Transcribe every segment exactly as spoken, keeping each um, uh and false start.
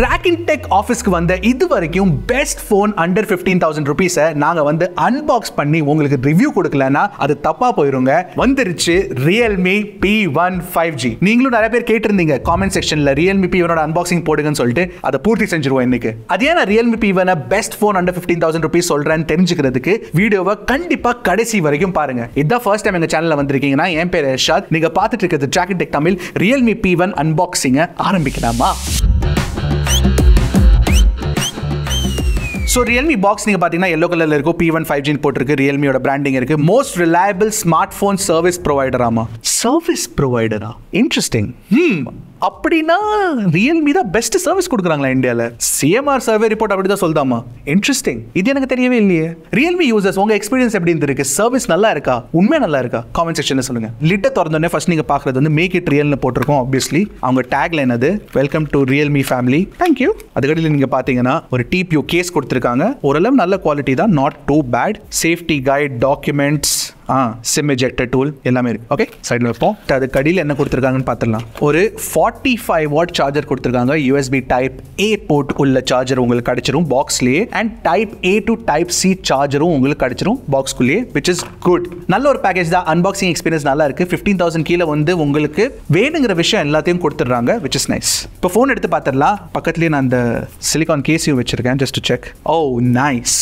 Tracking Tech Office ku vanda idvaraikum best phone under fifteen thousand rupees naanga vandu unbox panni ungalku review kodukala na adu thappa poirunga vandiruchu Realme P one five G neengalum nariya per ketirundinga comment section la Realme P one oda unboxing podunga nu solittu adu poorthi senjiruva innikku adiyana Realme P one a best phone under fifteen thousand rupees solran therinjikradhukku video va kandipa kadasi varaikum paarenga idha first time enga channel la vandirukeenga na en per Arshad neenga paathittu irukku Tracking Tech Tamil Realme P one unboxing aarambikkalama. So Realme box நீங்க பாத்தீங்கன்னா yellow colorல இருக்கு P one five G ன்னு போட்டுருக்கு Realme ஓட branding இருக்கு most reliable smartphone service provider ஆமா service provider ஆ interesting hmm அப்படினா Realme தான் best service கொடுக்கறாங்களா இந்தியால C M R survey report அப்படி தான் சொல்லுதாமா interesting இது எனக்கு தெரியவே இல்லையே Realme users உங்க எக்ஸ்பீரியன்ஸ் எப்படி இருந்திருக்கு சர்வீஸ் நல்லா இருக்கா உண்மை நல்லா இருக்கா கமெண்ட் செக்ஷன்ல சொல்லுங்க லிட்ட திறந்தோனே first நீங்க பார்க்கிறது வந்து make it real ன்னு போட்டுருக்கோம் obviously அவங்க டாக் லைன் அது welcome to Realme family thank you அதுக்கடில நீங்க பாத்தீங்கன்னா ஒரு T P U கேஸ் கொடுத்து ஓரளவு நல்ல குவாலிட்டி தான் not too bad safety guide documents Ah, SIM ejector tool எல்லாமே இருக்கு ஓகே சைடுல வைப்போம் அது கடியில என்ன கொடுத்திருக்காங்கன்னு பார்த்திரலாம் ஒரு forty-five watt சார்ஜர் கொடுத்திருக்காங்க U S B type A port உள்ள சார்ஜர் உங்களுக்கு கிடைச்சிரும் பாக்ஸ்லயே and type A to type C சார்ஜரும் உங்களுக்கு கிடைச்சிரும் பாக்ஸ்க்குள்ளே which is good நல்ல ஒரு பேக்கேஜ் தான் unboxing experience நல்லா இருக்கு fifteen thousand கீழ வந்து உங்களுக்கு வேணுங்கிற விஷயம் எல்லாத்தையும் கொடுத்துறாங்க which is nice இப்போ ஃபோன் எடுத்து பார்த்திரலாம் பக்கத்துலயே நான் அந்த சிலிகான் கேசியும் வச்சிருக்கேன் just to check oh nice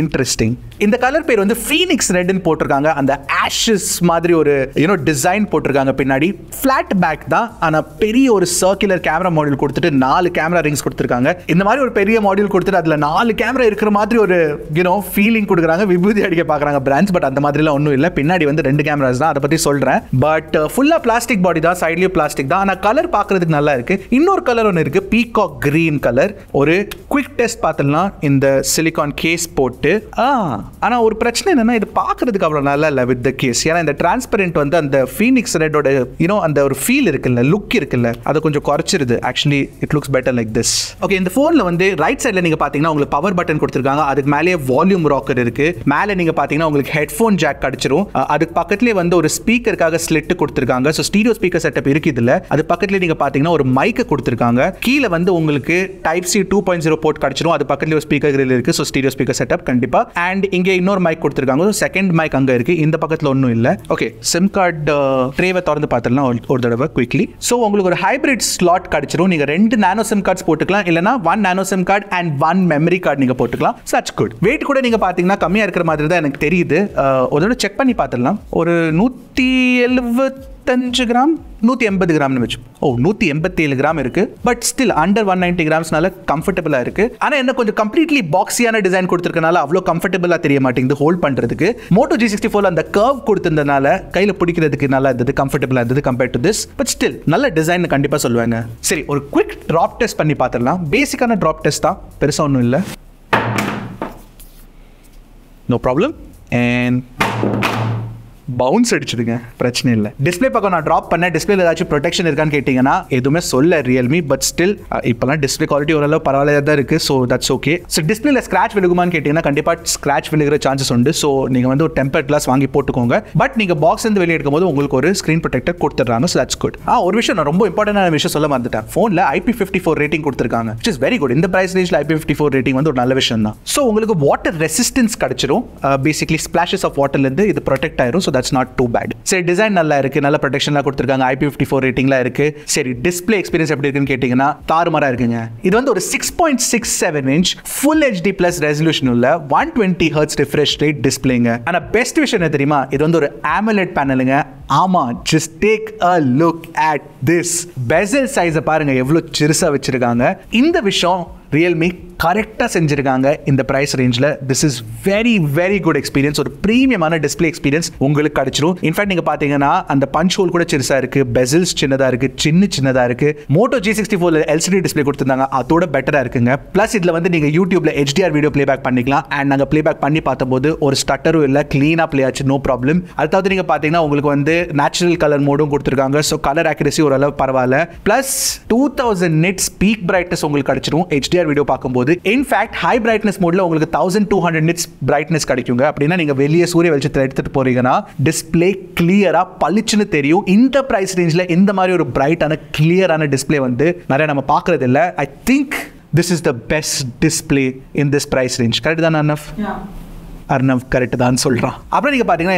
interesting இந்த கலர் பேர் வந்து Phoenix red ன்னு போட்டுருக்காங்க அந்த ashes மாதிரி ஒரு you know design போட்டுருக்காங்க பின்னாடி flat back தான் ஆனா பெரிய ஒரு circular camera module கொடுத்துட்டு நாலு camera rings கொடுத்துருக்காங்க இந்த மாதிரி ஒரு பெரிய module கொடுத்துட்டு அதுல நாலு camera இருக்கிற மாதிரி ஒரு you know feeling கொடுக்குறாங்க விபூதி அடிக்க பார்க்கறாங்க brands but அந்த மாதிரிலாம் ஒண்ணும் இல்ல பின்னாடி வந்து ரெண்டு cameras தான் அத பத்தி சொல்றேன் but full-ஆ plastic body தான் சைடுலயே plastic தான் ஆனா கலர் பார்க்கிறதுக்கு நல்லா இருக்கு இன்னொரு கலர் ஒன்னு இருக்கு peacock green கலர் ஒரு quick test பார்த்தலாம் இந்த silicon case போட்டு ஆ ஆனா ஒரு பிரச்சனை என்னன்னா இது பார்க்கிறதுக்கு அவ்வளவு நல்லா இல்ல வித் தி கேஸ் ஏனா இந்த ட்ரான்ஸ்பரண்ட் வந்து அந்த ஃபீனிக்ஸ் ரெட் ஓட you know அந்த ஒரு ஃபீல் இருக்குல்ல லுக் இருக்குல்ல அது கொஞ்சம் குறச்சிருது actually it looks better like this okay இந்த போன்ல வந்து ரைட் சைடுல நீங்க பாத்தீங்கன்னா உங்களுக்கு பவர் பட்டன் கொடுத்திருக்காங்க அதுக்கு மேலயே வால்யூம் ராக்கர் இருக்கு மேல நீங்க பாத்தீங்கன்னா உங்களுக்கு ஹெட்போன் ஜாக் கிடைச்சிரும் அதுக்கு பக்கத்துலயே வந்து ஒரு ஸ்பீக்கர்க்காக ஸ்லிட் கொடுத்திருக்காங்க சோ ஸ்டீரியோ ஸ்பீக்கர் செட்டப் இருக்கு இதுல அது பக்கத்துலயே நீங்க பாத்தீங்கன்னா ஒரு மைக் கொடுத்திருக்காங்க கீழ வந்து உங்களுக்கு type C two point oh port கிடைச்சிரும் அது பக்கத்துலயே ஒரு ஸ்பீக்கர் கிரில் இருக்கு சோ ஸ்டீரியோ ஸ்பீக்கர் செட்டப் கண்டிப்பா and இங்க இன்னொரு மைக் கொடுத்திருக்காங்க செகண்ட் மைக் அங்க இருக்கு இந்த பக்கத்துல ஒண்ணும் இல்ல ஓகே சிம் கார்டு ட்ரேவை திறந்து பார்த்தறலாம் ஒரு தடவை குவிக்லி சோ உங்களுக்கு ஒரு ஹைபிரிட் ஸ்லாட் கிடைச்சிரும் நீங்க ரெண்டு நானோ சிம் கார்ட்ஸ் போட்டுக்கலாம் இல்லனா one nano sim card and one memory card நீங்க போட்டுக்கலாம் such good weight கூட நீங்க பாத்தீங்கன்னா கம்மியா இருக்கிற மாதிரி தான் எனக்கு தெரியுது ஒரு தடவை செக் பண்ணி பார்த்தறலாம் ஒரு நூத்தி எழுபத்தஞ்சு கிராம் நூத்தி எண்பது கிராம் நிமிச்சு ஓ நூத்தி எண்பத்தி ஏழு கிராம் இருக்கு but still under one ninety கிராம்ஸ்னால கம்ஃபர்ட்டபிளா இருக்கு ஆனா என்ன கொஞ்சம் கம்ப்ளீட்லி பாக்ஸியான டிசைன் கொடுத்திருக்கனால அவ்ளோ கம்ஃபர்ட்டபிளா தெரிய மாட்டேங்குது ஹோல்ட் பண்றதுக்கு Moto G sixty-four ல அந்த கர்வ் கொடுத்ததனால கையில பிடிக்கிறதுக்கு நல்லா இருந்தது கம்ஃபர்ட்டபிளா இருந்தது compared to this but still நல்ல டிசைன் கண்டிப்பா சொல்வாங்க சரி ஒரு குவிக் டிராப் டெஸ்ட் பண்ணி பார்த்தறலாம் பேசிக்கான டிராப் டெஸ்ட் தான் பெருசா ஒண்ணும் இல்ல நோ ப்ராப்ளம் and பவுன்ஸ் அடிச்சிடுங்க பிரச்சனை இல்லை டிஸ்பிளே பக்கம் நான் ட்ராப் பண்ணேன் டிஸ்பிளேல ஏதாச்சும் ப்ரொடெக்ஷன் இருக்கான்னு கேட்டீங்கன்னா எதுவுமே சொல்ல ரியல்மி பட் ஸ்டில் இப்போலாம் டிஸ்பிளே குவாலிட்டி ஓரளவு பரவாயில்லையா தான் இருக்கு ஸோ தட்ஸ் ஓகே ஸோ டிஸ்பிளேல ஸ்க்ராச் விழுகுமான்னு கேட்டீங்கன்னா கண்டிப்பாக ஸ்க்ராச் விழுகிற சான்சஸ் உண்டு ஸோ நீங்கள் வந்து ஒரு டெம்பர் கிளாஸ் வாங்கி போட்டுக்கோங்க பட் நீங்கள் பாக்ஸ் இருந்து வெளியே எடுக்கும்போது உங்களுக்கு ஒரு ஸ்க்ரீன் ப்ரொடெக்டர் கொடுத்துட்றாங்க ஸோ தட்ஸ் குட் ஆ ஒரு விஷயம் நான் ரொம்ப இம்பார்ட்டன்டான விஷயம் சொல்ல மறந்துட்டேன் ஃபோனில் I P fifty-four ரேட்டிங் கொடுத்துருக்காங்க விச் இஸ் வெரி குட் இந்த ப்ரைஸ் ரேஞ்சில் I P fifty-four ரேட்டிங் வந்து ஒரு நல்ல விஷயம் தான் ஸோ உங்களுக்கு வாட்டர் ரெசிஸ்டன்ஸ் கிடைச்சிரும் பேசிக்லி ஸ்பிளாஷஸ் ஆஃப் வாட்டர்லேருந்து இது ப்ரொடெக்ட் ஆயிரும் so that's not too bad சரி டிசைன் நல்லா இருக்கு நல்ல ப்ரொடெக்ஷன்ல கொடுத்திருக்காங்க I P fifty-four ரேட்டிங்ல இருக்கு சரி டிஸ்ப்ளே எக்ஸ்பீரியன்ஸ் எப்படி இருக்குன்னு கேட்டிங்கனா தாறுமாறா இருக்குங்க இது வந்து ஒரு six point six seven inch full H D plus resolution உள்ள one twenty hertz refresh rate டிஸ்ப்ளேங்க ஆனா பெஸ்ட் விஷயம் என்ன தெரியுமா இது வந்து ஒரு AMOLED பேனலுங்க ஆமா just take a look at this bezel size பாருங்க எவ்வளவு சிறுசா வச்சிருக்காங்க இந்த விஷயம் Realme கரெக்டா செஞ்சிருக்காங்க இந்த பிரைஸ் ரேஞ்சில் this is very very good experience ஒரு ப்ரீமியமான டிஸ்பிளே எக்ஸ்பீரியன்ஸ் உங்களுக்கு கிடைச்சிடும் இன்ஃபேக்ட் நீங்கள் பார்த்தீங்கன்னா அந்த பஞ்ச் ஹோல் கூட சிறுசாக இருக்குது பெசல்ஸ் சின்னதாக இருக்குது சின்ன சின்னதாக இருக்குது Moto G sixty four LCD display கொடுத்துருந்தாங்க அதோட பெட்டராக இருக்குங்க ப்ளஸ் இதில் வந்து நீங்கள் யூடியூப்ல H D R video playback பண்ணிக்கலாம் அண்ட் நாங்கள் பிளேபேக் பண்ணி பார்த்தபோது ஒரு ஸ்டட்டரும் இல்லை க்ளீனாக பிளே ஆச்சு நோ ப்ராப்ளம் அடுத்தாவது நீங்கள் பார்த்தீங்கன்னா உங்களுக்கு வந்து natural color mode so color accuracy plus two thousand nits peak brightness H D R video. In fact, high brightness mode twelve hundred nits brightness display clear in the price range bright and clear display. I think this is the best display in this price range. Correct, Arnav? Yeah. Arnav, correct. In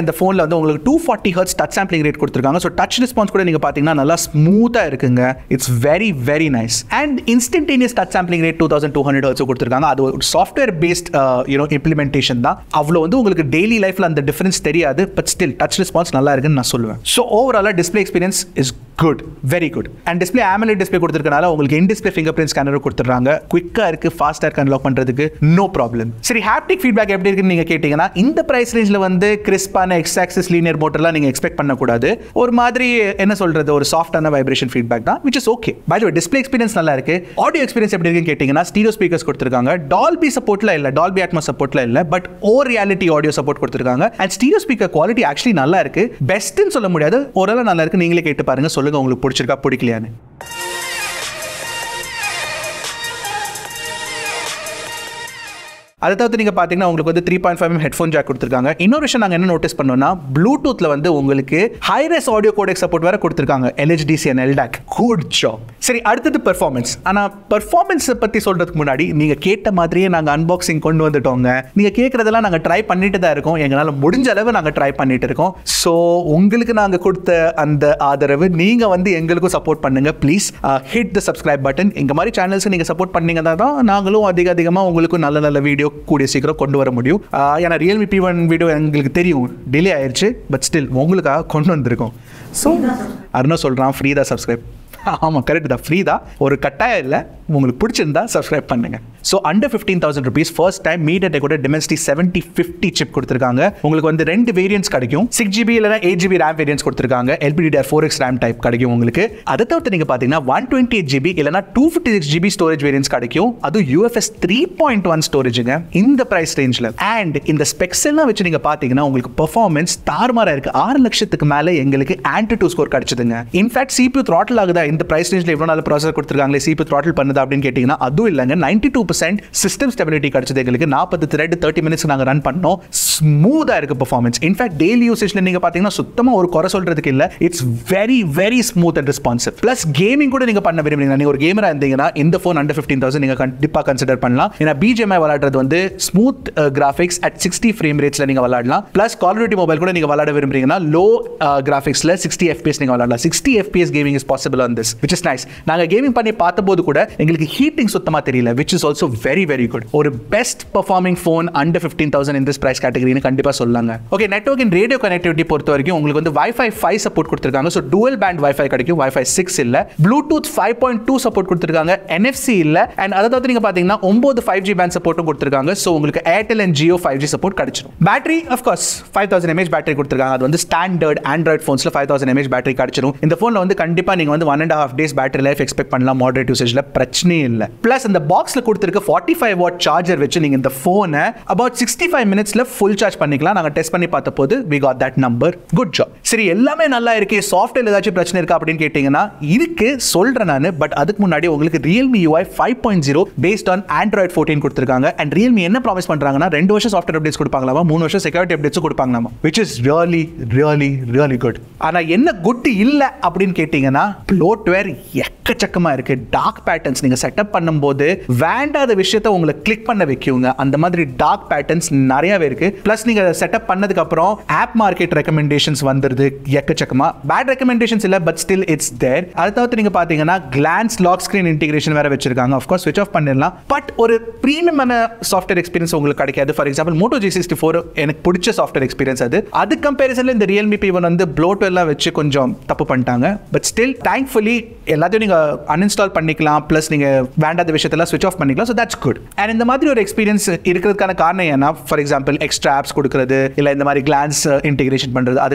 the phone, two forty hertz touch sampling rate. So, touch response is smooth. It's very, very nice. And instantaneous touch sampling rate twenty-two hundred hertz. That's software based uh, you know, implementation. Daily life, the difference is, but still, touch response is good. So, overall, display experience is good. Good, very good. And display AMOLED display koduthirukkanaala in-display fingerprint scanner koduthirukkanga quick ah irukku fast ah unlock pandradhukku no problem. Seri haptic feedback eppadi irukku neenga kettingana inda price range la vande crisp ana x axis linear motor la neenga expect panna koodadhu or madri enna solradhu or soft ana vibration feedback da, which is okay. By the way, display experience nalla irukku. Audio experience eppadi irukku kettingana stereo speakers koduthirukkanga, Dolby support la illa, Dolby Atmos support la illa, but or reality audio support koduthirukkanga and stereo speaker quality actually nalla irukku. Best nu solla mudiyadhu orala nalla irukku neengale kettu paarenga. உங்களுக்கு பிடிச்சிருக்கா பிடிக்கலையான்னு If you look at it, you have a three point five millimeter headphone jack. Innovation, I noticed that Bluetooth has high-res audio codec support, L H D C and L D A C. Good job. Okay, next is performance. But performance, you have to say that you have unboxing. You have try it. You try it. So, if you have to support it, please hit the subscribe button. If you channels, support it, video. கூடிய சீக்கிரம் கொண்டு வர முடியும். ஏனா Realme P one video உங்களுக்கு தெரியும் delay ஆயிருச்சு, but still உங்களுக்காக கொண்டு வந்திருக்கோம். So அர்ணா சொல்றான் ஃப்ரீ தான் subscribe. ஆமா கரெக்ட் தான் ஃப்ரீ தான். ஒரு கட்டாயம் இல்ல. உங்களுக்கு பிடிச்சிருந்தா subscribe பண்ணுங்க. So under fifteen thousand rupees first time media கூட Dimensity seventy fifty chip கொடுத்திருக்காங்க. உங்களுக்கு வந்து ரெண்டு variants கிடைக்கும். six G B இல்லனா eight G B RAM variants கொடுத்திருக்காங்க. L P D D R four X RAM type கிடைக்கும் உங்களுக்கு. அத தவிர நீங்க பாத்தீங்கன்னா one twenty-eight G B இல்லனா two fifty-six G B storage variants கிடைக்கும். அது U F S three point one storageங்க இந்த price rangeல. And இந்த specs எல்லாம் வெச்சு நீங்க பாத்தீங்கன்னா உங்களுக்கு performance தாறுமாறா இருக்கு. six லட்சத்துக்கு மேல உங்களுக்கு Antutu score கிடைச்சதுங்க. In fact C P U throttle ஆகுதா இந்த price rangeல இவ்வளவு நல்ல processor கொடுத்திருக்காங்களே C P U throttle பண்ணது அப்படினு கேட்டிங்கனா அது இல்லங்க ninety-two percent system stability கிடைச்சது உங்களுக்கு forty thread thirty minutes நாங்க ரன் பண்ணோம் ஸ்மூத்தா இருக்கு performance. In fact daily usageல நீங்க பாத்தீங்கன்னா சுத்தமா ஒரு குறை சொல்றதுக்கு இல்ல. It's very very smooth and responsive. Plus gaming கூட நீங்க பண்ண விரும்புறீங்க நீங்க ஒரு கேமரா இருந்தீங்கனா இந்த ஃபோன் under fifteen thousand நீங்க கண்டிப்பா கன்சிடர் பண்ணலாம். ஏனா B G M I விளையாடுறது வந்து smooth uh, graphics at sixty frame ratesல நீங்க விளையாடலாம். Plus Call of Duty mobile கூட நீங்க விளையாட விரும்புறீங்கனா low uh, graphicsல sixty F P S நீங்க விளையாடலாம். sixty F P S gaming is possible on this, which is nice. நாங்க gaming பண்ணி பார்த்தபோது கூட எங்களுக்கு ஹீட்டிங் சுத்தமா தெரியல, which is also very very good. ஒரு best performing phone under fifteen thousand in this price category னு கண்டிப்பா சொல்லாங்க. Okay, network and radio connectivity பொறுத்த வரைக்கும் உங்களுக்கு வந்து Wi-Fi five support கொடுத்திருக்காங்க. So dual band Wi-Fi கிடைக்கும். Wi-Fi six இல்ல. Bluetooth five point two support கொடுத்திருக்காங்க. N F C இல்ல. And அதாவது நீங்க பாத்தீங்கன்னா nine five G band supportடும் கொடுத்திருக்காங்க. So உங்களுக்கு Airtel and Jio five G support கிடைச்சிடும். Battery of course five thousand milliamp hour battery கொடுத்திருக்காங்க. அது வந்து standard Android phonesல five thousand milliamp hour battery கிடைச்சிடும். இந்த phoneல வந்து கண்டிப்பா நீங்க வந்து one and a half days battery life expect பண்ணலாம். Moderate usageல பிரச்சனை இல்ல. Plus இந்த பாக்ஸ்ல கொடுத்திருக்க forty-five watt charger வெச்சு நீங்க இந்த போனை about sixty-five minutesல full charge பண்ணிக்கலாம். நாங்க டெஸ்ட் பண்ணி பார்த்தபோது we got that number. Good job. சரி எல்லாமே நல்லா இருக்கே. சாஃப்ட்வேர்ல ஏதாச்சும் பிரச்சனை இருக்கா அப்படினு கேட்டிங்கனா இதுக்கு சொல்றேன் நான், but அதுக்கு முன்னாடி உங்களுக்கு Realme U I five point zero based on Android fourteen கொடுத்திருக்காங்க. And Realme என்ன ப்ராமிஸ் பண்றாங்கன்னா two வருஷம் சாஃப்ட்வேர் அப்டேட்ஸ் கொடுப்பாங்களாமா, மூணு வருஷம் செக்யூரிட்டி அப்டேட்ஸ் கொடுப்பாங்களாமா, which is really really really good. ஆனா என்ன குட் இல்ல அப்படினு கேட்டிங்கனா ப்ளோட்வேர் எக்கச்சக்கமா இருக்கு. டார்க் பேட்டர்ன்ஸ் நீங்க செட்டப் பண்ணும்போது வேண்டாத விஷயத்தை உங்களை கிளிக் பண்ண வைக்குங்க. அந்த மாதிரி டார்க் பேட்டர்ன்ஸ் நிறையவே இருக்கு. பிளஸ் நீங்க செட்டப் பண்ணதுக்கு அப்புறம் ஆப் மார்க்கெட் ரெக்கமெண்டேஷன்ஸ் வந்துருது எக்கச்சக்கமா. பேட் ரெக்கமெண்டேஷன்ஸ் இல்ல, பட் ஸ்டில் இட்ஸ் தேர். அடுத்து நீங்க பாத்தீங்கன்னா கிளான்ஸ் லாக் ஸ்கிரீன் இன்டிகிரேஷன் வேற வச்சிருக்காங்க. ஆஃப் கோர்ஸ் ஸ்விட்ச் ஆஃப் பண்ணிடலாம், பட் ஒரு பிரீமியமான சாஃப்ட்வேர் எக்ஸ்பீரியன்ஸ் உங்களுக்கு கிடைக்காது. For example Moto G sixty-four எனக்கு பிடிச்ச சாஃப்ட்வேர் எக்ஸ்பீரியன்ஸ் அது. அது கம்பேரிசன்ல இந்த Realme P one வந்து ப்ளோட்வேர்லாம் வச்சு கொஞ்சம் தப்பு பண்ணிட்டாங்க, but still thankfully Basically, you can uninstall it, plus you can switch off it, so that's good. And in the matter of experience, for example, extra apps, or glance integration, that's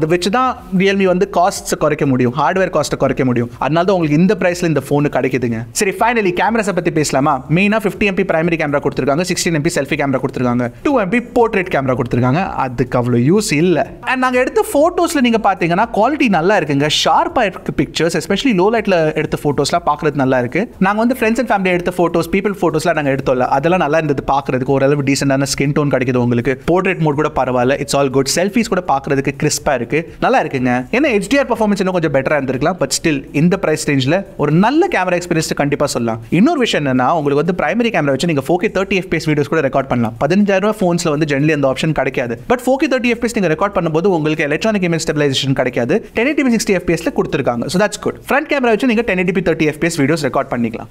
the reason Realme costs, hardware costs. That's why you can get price in the phone. So finally, cameras. Main fifty M P primary camera, sixteen M P selfie camera, two M P portrait camera. That's use. And we have the photos, the quality is sharp pictures, especially low light photos. We have friends and family photos, people photos. That's decent skin tone. Portrait mode, it's all good. Selfies are crisp. H D R performance is better, but still, in the price range, it's a good camera experience. Another vision is that you have primary camera, you can record four K thirty F P S videos. fifteen thousand phones generally have the option. But four K thirty F P S you record, you have electronic image stabilization. ten eighty p sixty F P S. So that's good. Front camera you can record ten eighty p thirty F P S videos.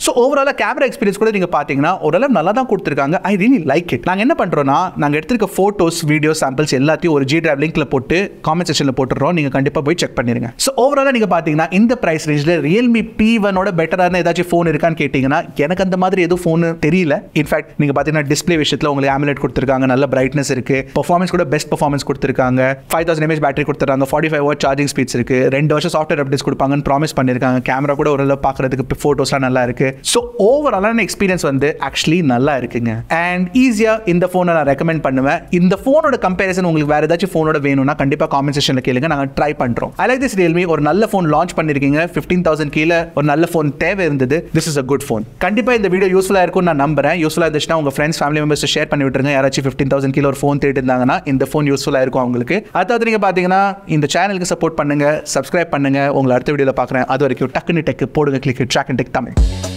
So overall, the camera experience you can see, I really like it. What do we do? We have photos, video samples, all of a G drive link in comment section. You can check it. So overall, you can see in the price range, Realme P one better phone. In fact, you can display AMOLED, brightness, performance, best performance, five thousand m A h battery, forty-five watt charging speeds, two software updates, promise camera, photos. So overall experience actually nice and easier in the phone. I recommend in the phone comparison. You can phone in comment section. Try. I like this Realme. Or nice phone launch fifteen thousand K. Or nice phone. This is a good phone. Kandipa in the video useful I number useful your friends, family members to share fifteen thousand K or phone in the phone useful I the channel support, subscribe, video. Click track and take Tamil.